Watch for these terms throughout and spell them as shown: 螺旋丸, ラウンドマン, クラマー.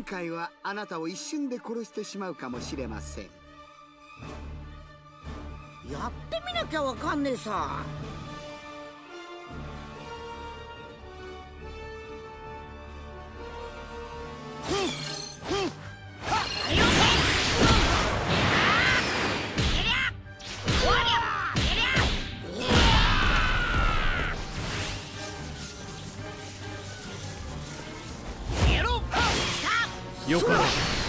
今回はあなたを一瞬で殺してしまうかもしれません。やってみなきゃわかんねえさ。よこせん。さあ、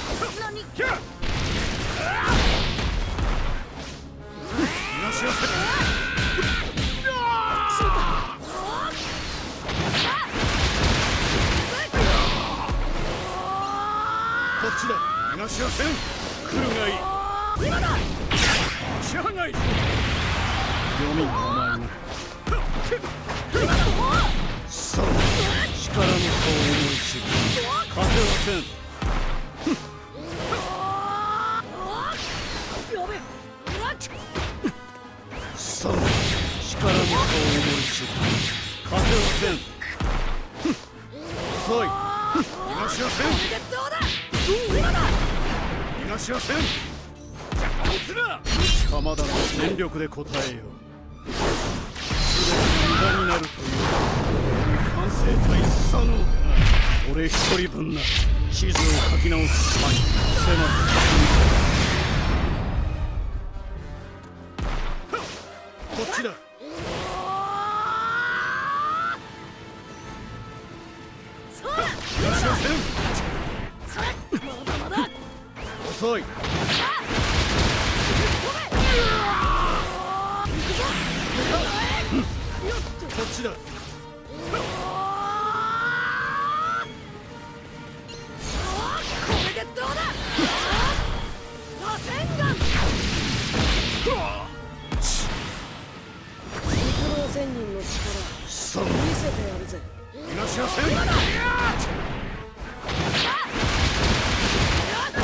力の差を思い知る。勝てません。遅い。逃がしません。どうだ。今だ。逃がしません。邪魔をする。鎌田の全力で応えよう。すべて無駄になるという完成体すさのうでな。俺一人分な。地図を書き直す前に迫る。こっちだ。そうだ。逃がしません。それ。まだまだ。遅い。こっちだ。これでどうだ。螺旋丸。千人の力見せてやるぜ。逃がしません。行く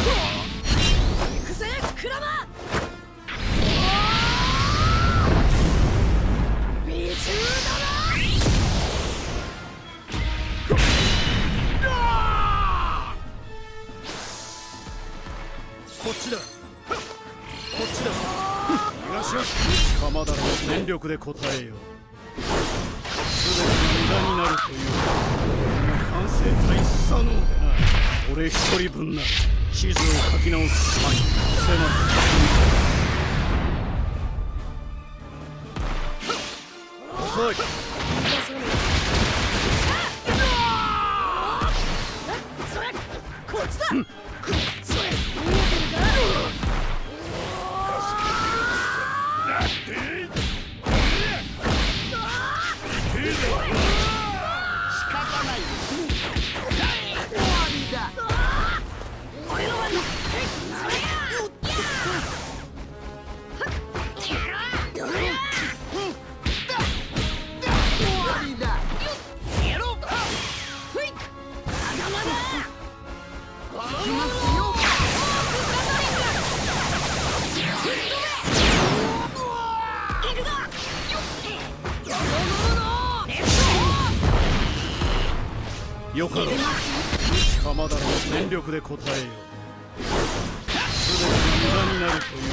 ぜクラマー。未中だな。こっちだ。こっちだ。逃がしません。鎌田の全力で応えよう。無駄になるという完成体すさのうでな。俺一人分な。地図を書き直す前に迫る。遅い。それこっちだ。それ見えてるか。よかろう。鎌田の全力で応えよう。すべて無駄になるという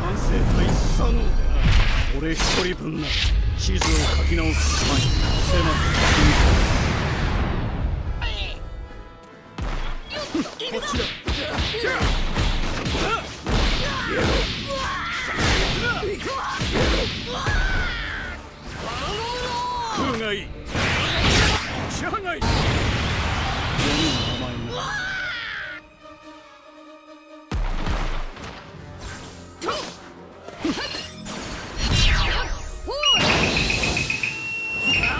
完成体すさのうでな。俺一人分な。地図を書き直す前に迫ってこっちだ。空がいい。四人の名前がラ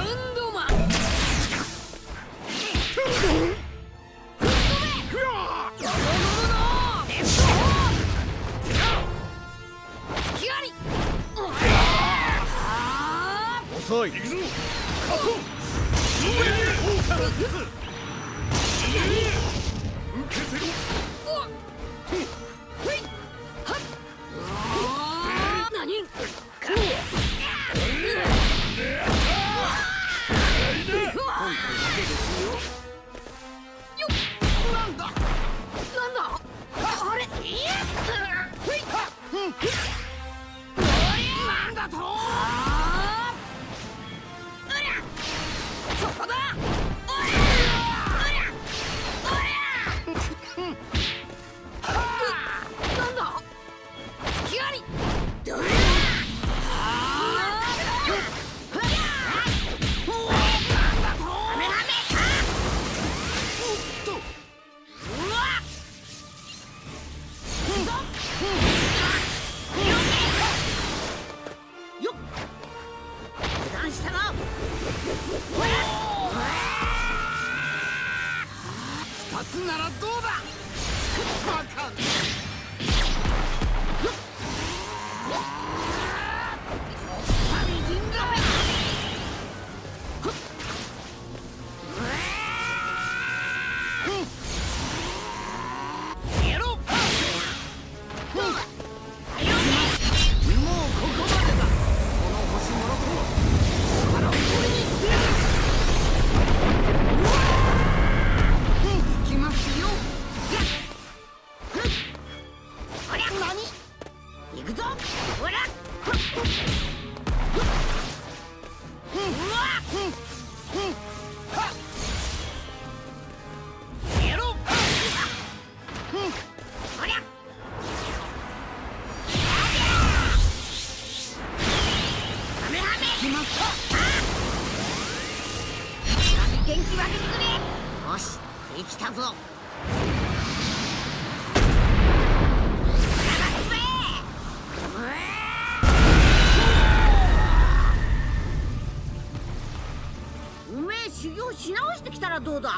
ウンドマン。遅い。どうだ。